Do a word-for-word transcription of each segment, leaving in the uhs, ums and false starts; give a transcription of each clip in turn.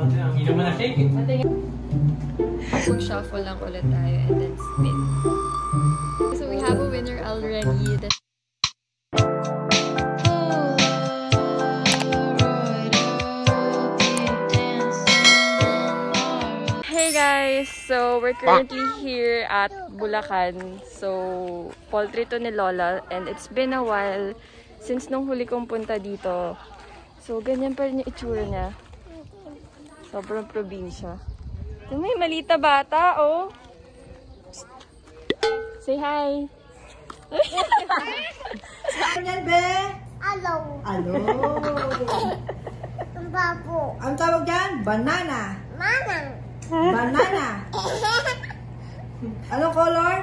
Hindi naman na shake it. Mag-shuffle lang ulit tayo and then spin. So we have a winner already. That's So, we're currently here at Bulacan. So, poultry to ni Lola. And it's been a while since nung huli kong punta dito. So, ganyan pa rin yung itsura niya. Sobrang probinsya. May malita bata, oh. Say hi. Hello. Hello. Ang babo. Ang tawag yan? Banana. Manang. Banana. Anong color?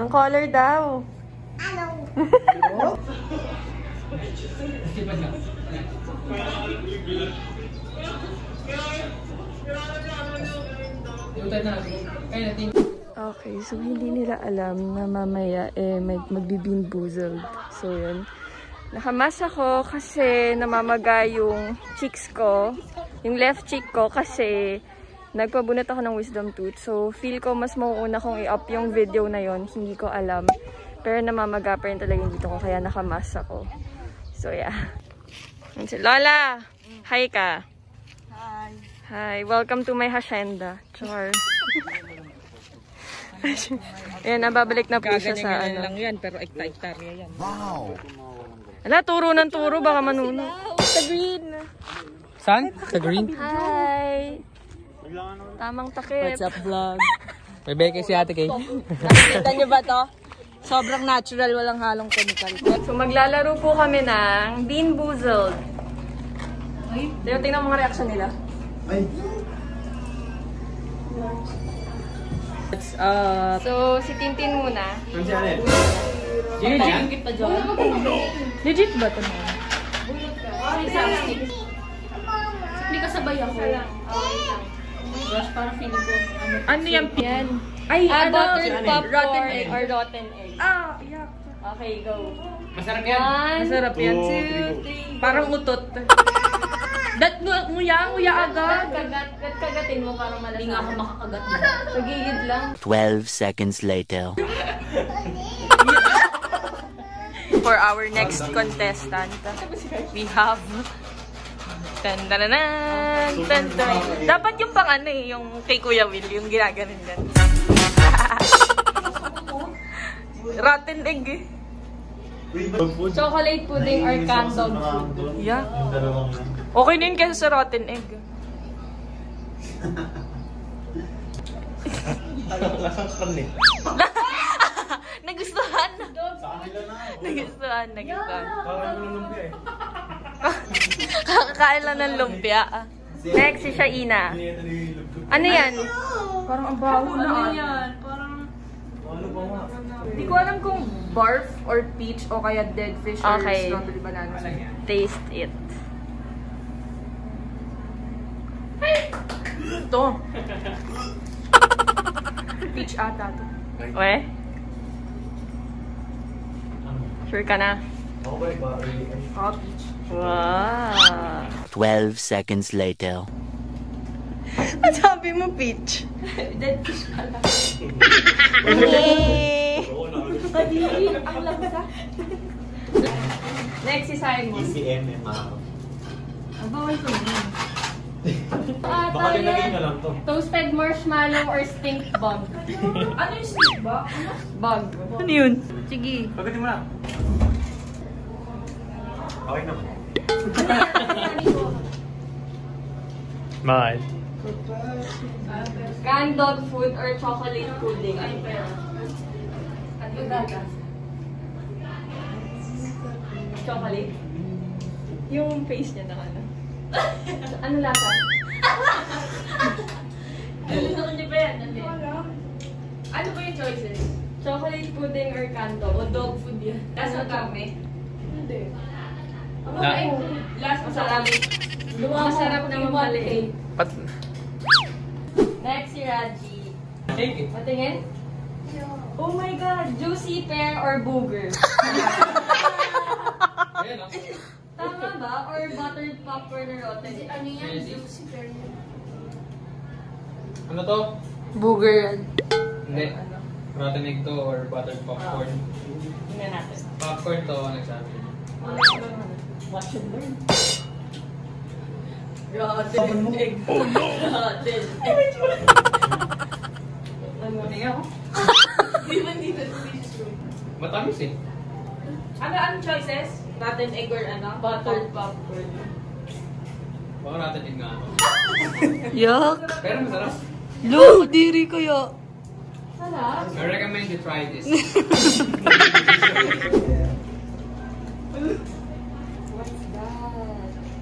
Anong color daw? Ano? Okay, so hindi nila alam na mamaya eh magbe-bean boozled. So yun. Nakamas ako kasi namamaga yung cheeks ko. Yung left cheek ko kasi nagpabunot ako ng wisdom tooth. So, feel ko mas mauuna kong i-up yung video na yon. Hindi ko alam. Pero namamaga pa rin talaga yung dito ko. Kaya nakamas ako. So, yeah. Lola! Hi ka! Hi! Hi! Welcome to my hacienda. Char. Ayan, nababalik na po siya sa ano. Gaganyan lang yan, pero ekta-ektarya yan. Wow! Ala, turo ng turo. Baka manuno. Sa green! Saan? Sa green? Hi! Tamang takip. What's up, vlog? May beke si Ate Kay. Nakikita niyo ba to? Sobrang natural, walang halong chemical. So maglalaro po kami ng Bean Boozled. Ay? Dito, tingnan mga reaction nila. Ay! It's up! So, si Tintin muna. Saan si Ate? Legit? Oh no! Legit ba ito? Bulot ka. Ay, sa kasabay ako. Gosh, parang feeling ko. Ano yung yan? Ay, ah, ano? Buttered popcorn rotten egg. Or rotten egg. Ah, yeah. Okay, go. Masarap yan. One, Masarap yan. Two, two three, go. Parang utot. Dat, nguya, nguya agad. Kagat, kagatin mo parang malasarap. Hindi nga ako makakagat mo. Pagigid lang. twelve seconds later. For our next contestant, we have... Tandananan, tandananan. Dapat yung pang ano eh, yung kay Kuya Will, yung ginaganin yan. Rotten egg eh. Chocolate pudding or canned dog food. Yeah. Okay na yun kasi sa rotten egg. Nagustuhan na. Nagustuhan, nagustuhan. Kakakain lang ng lumpia. Next, si Shaina. Ano yan? Parang ang baho na. Ano yan? Parang... Hindi ko alam kung barf or peach o kaya dead fish or strawberry banana. Taste it. Ito. Peach ata ito. Weh? Sure ka na? Okay, bari. Oh, peach. Wow. twelve seconds later. Ang sabi mo, peach. Dead fish pala. Hey! Kadiri, ang lagsa. Next, isahin mo. E C M M A. Ang bawal ko yun. Baka nilagay na lang to. Toasted marshmallow or stink bug. Ano yung stink bug? Bug. Ano yun? Sige. Pagkatin mo na. Okay naman. Mahal. Canned dog food or chocolate pudding? Ay, pero. At yung data? Chocolate? Yung face niya na ano. Ano lasa? Nalusan niyo ba yan? Ano ba yung choices? Chocolate pudding or canned dog? O dog food yan. Lasa kami? Hindi. Ay, last masarap. Masarap na mamali. Next, si Raji. Patingin? Oh my God! Juicy pear or booger? Tama ba? Or buttered popcorn or rotten? Kasi ano yan? Juicy kernel. Ano to? Booger yan. Hindi. Rotten egg to or buttered popcorn. Tingnan natin. Popcorn to, nagsabi. Watch and learn. Rotten egg. Oh no! Rotten egg. Ano niya ako? Even dito is true. Matamis eh. Ano ang choices? Rotten egg or ano? Buttered popcorn. Baka rotten egg nga ano. Yuck! Pero masarap. No, diri ko yun. Sarap? I recommend you try this. What's that?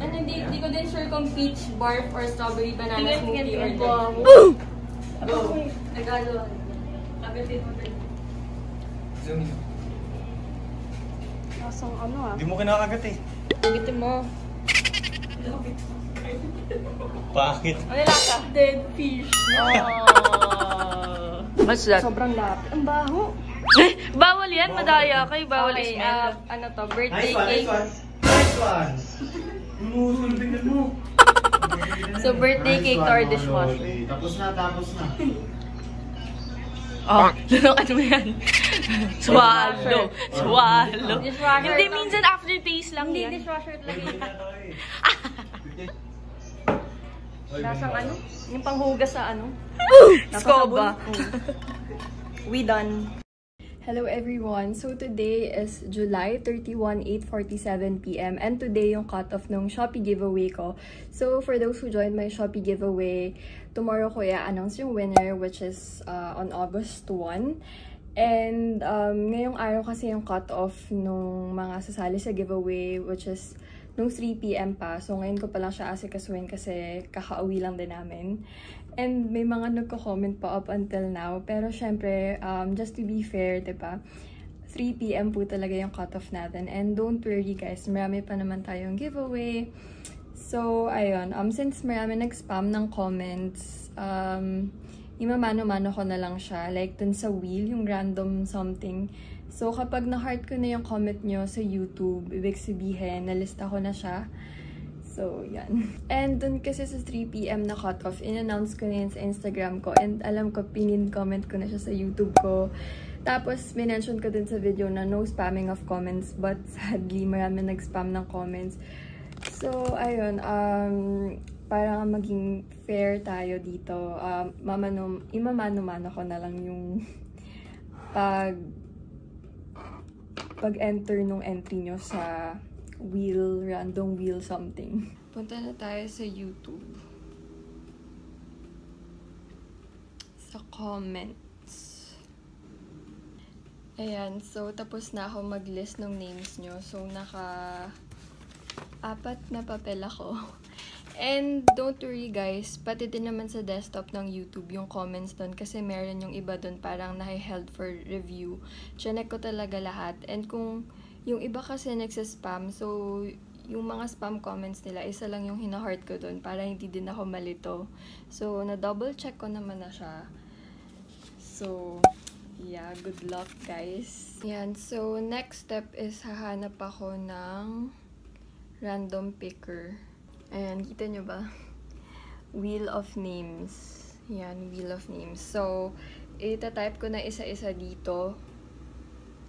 Ano, di, di ko din sure kung peach barf or strawberry banana smoothie or jam. Boom! Boom! Nagalo. Agatin mo din. Zoom in. Lasang ano ah. Di mo kinakagat eh. Agatin mo. Love it. Bakit? Ano lasa? Dead fish. Oh. What's that? Sobrang lapit. Ang baho. Bawal yan, madaya kayo. Bawal okay, uh, ano to? Birthday nice cake. One, nice one. Nice one. So birthday nice cake one, or dishwasher. Tapos na, tapos na. Oh, ano yan? Swallow. Swallow. Hindi, minsan aftertaste lang yan. Hindi, dishwasher lang yan. Lasang ano? Yung panghugas sa ano? Skoba. We done. Hello everyone! So today is July thirty-first, eight forty-seven p m and today yung cutoff ng Shopee giveaway ko. So for those who joined my Shopee giveaway, tomorrow ko i-announce yung winner which is uh, on August first. And um, ngayong araw kasi yung cutoff ng mga sasali sa giveaway which is nung three p m pa. So, ngayon ko palang siya asikasuin kasi kakauwi lang din namin. And may mga nagko-comment pa up until now. Pero, syempre, um, just to be fair, diba? three p m po talaga yung cutoff natin. And don't worry, guys. Marami pa naman tayong giveaway. So, ayun. Um, since marami nag-spam ng comments, um, imamano-mano ko na lang siya. Like, dun sa wheel, yung random something. So, kapag na-heart ko na yung comment nyo sa YouTube, ibig sabihin, nalista ko na siya. So, yan. And dun kasi sa three p m na cutoff, in-announce ko na yun sa Instagram ko. And alam ko, pinin-comment ko na siya sa YouTube ko. Tapos, minention ko din sa video na no spamming of comments. But, sadly, marami nag-spam ng comments. So, ayun. Um, para maging fair tayo dito. Um, mamano, imamano-mano ko na lang yung pag... pag-enter nung entry nyo sa wheel, random wheel something. Punta na tayo sa YouTube. Sa comments. Ayan, so tapos na ako mag-list ng names nyo. So naka-apat na papel ako. And don't worry guys, pati din naman sa desktop ng YouTube yung comments doon kasi meron yung iba doon parang nahi-held for review. Chinek ko talaga lahat. And kung yung iba kasi nagsaspam, so yung mga spam comments nila, isa lang yung hina-heart ko doon para hindi din ako malito. So na-double check ko naman na siya. So yeah, good luck guys. Yan, so next step is hahanap ako ng random picker. Ayan, kita nyo ba? Wheel of Names. Ayan, Wheel of Names. So, itatype ko na isa-isa dito.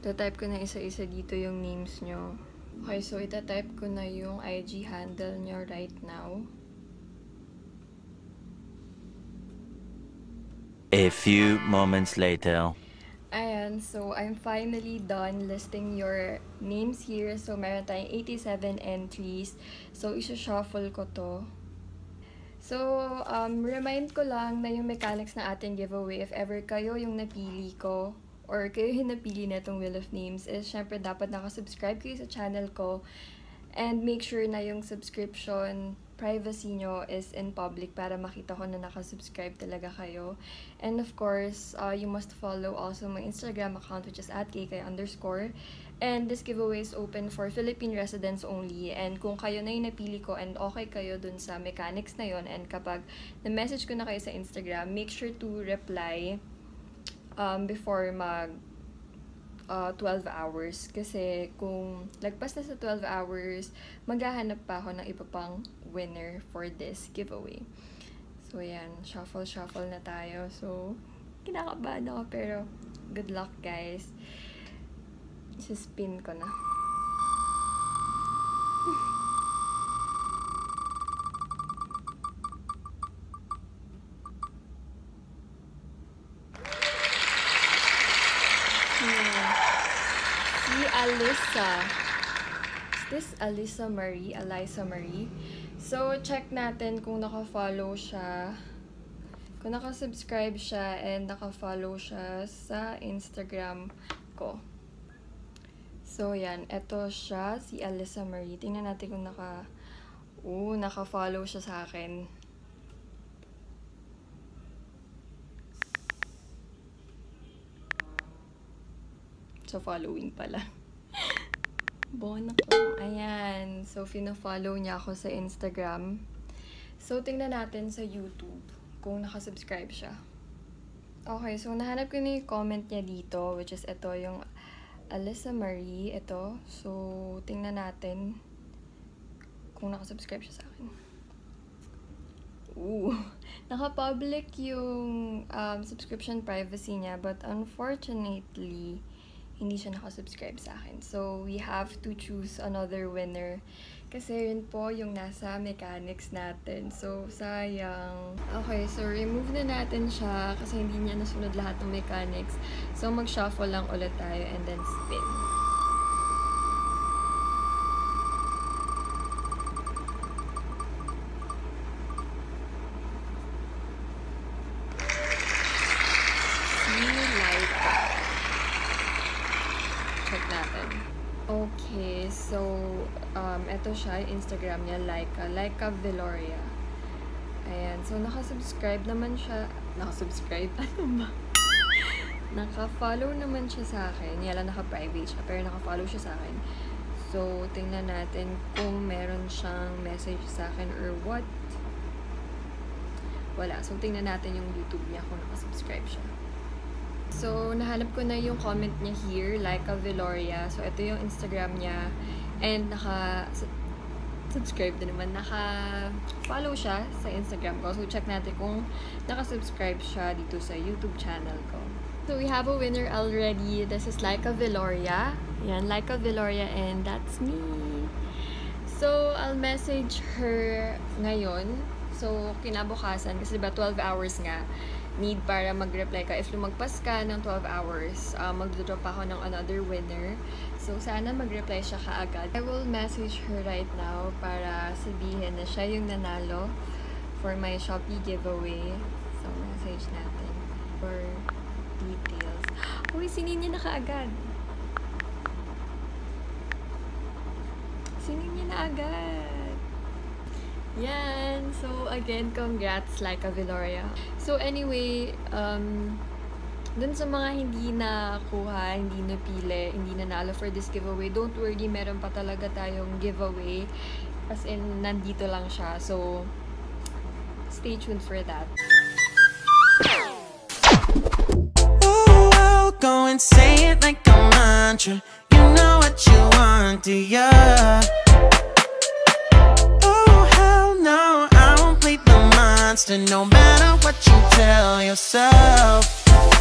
Itatype ko na isa-isa dito yung names nyo. Okay, so itatype ko na yung I G handle nyo right now. A few moments later. Ayan, so I'm finally done listing your names here. So, meron tayong eighty-seven entries. So, isa-shuffle ko to. So, um, remind ko lang na yung mechanics na ating giveaway, if ever kayo yung napili ko, or kayo yung napili na itong Wheel of Names, is syempre dapat nakasubscribe kayo sa channel ko. And make sure na yung subscription privacy nyo is in public para makita ko na nakasubscribe talaga kayo. And of course, uh, you must follow also my Instagram account which is at kk underscore. And this giveaway is open for Philippine residents only. And kung kayo na yung napili ko and okay kayo dun sa mechanics na yon, and kapag na-message ko na kayo sa Instagram, make sure to reply um, before mag uh, twelve hours. Kasi kung lagpas na sa twelve hours, maghahanap pa ako ng iba pang winner for this giveaway. So, yan. Shuffle-shuffle na tayo. So, kinakabahan ako pero good luck, guys. Suspin ko na. Alyssa. Is this Alyssa Marie? Alyssa Marie. So, check natin kung naka-follow siya. Kung naka-subscribe siya and naka-follow siya sa Instagram ko. So, yan. Ito siya, si Alyssa Marie. Tingnan natin kung naka... Oo, naka-follow siya sa akin. So, following pala. Bon ako. Ayan. So, fina-follow niya ako sa Instagram. So, tingnan natin sa YouTube kung nakasubscribe siya. Okay. So, nahanap ko na yung comment niya dito, which is ito yung Alyssa Marie. Ito. So, tingnan natin kung nakasubscribe siya sa akin. Ooh. Naka-public yung um, subscription privacy niya. But, unfortunately, hindi siya nakasubscribe sa akin. So, we have to choose another winner. Kasi yun po yung nasa mechanics natin. So, sayang. Okay, so remove na natin siya kasi hindi niya nasunod lahat ng mechanics. So, mag-shuffle lang ulit tayo and then spin. Okay, so, um, eto siya, Instagram niya, Laika, Laika Veloria. Ayan, so, nakasubscribe naman siya. Nakasubscribe? Ano ba? Nakafollow naman siya sa akin. Yala, naka-private siya, pero nakafollow siya sa akin. So, tingnan natin kung meron siyang message sa akin or what. Wala. So, tingnan natin yung YouTube niya kung nakasubscribe siya. So, nahanap ko na yung comment niya here, Laika Veloria. So, ito yung Instagram niya. And, naka-subscribe din naman. Naka-follow siya sa Instagram ko. So, check natin kung naka-subscribe siya dito sa YouTube channel ko. So, we have a winner already. This is Laika Veloria. Ayan, Laika Veloria and that's me. So, I'll message her ngayon. So, kinabukasan. Kasi diba, twelve hours nga. Need para mag-reply ka. If lumagpas ka ng twelve hours, uh, mag-drop ako ng another winner. So, sana mag-reply siya kaagad. I will message her right now para sabihin na siya yung nanalo for my Shopee giveaway. So, message natin for details. Uy, sinin niya na kaagad. Sinin niya na agad. Yan! So, again, congrats, Laika Veloria. So, anyway, um, dun sa mga hindi nakuha, hindi napili, hindi nanalo for this giveaway, don't worry, meron pa talaga tayong giveaway. As in, nandito lang siya. So, stay tuned for that. Ooh, I'll go and say it like a mantra. You know what you want, do ya? No matter what you tell yourself.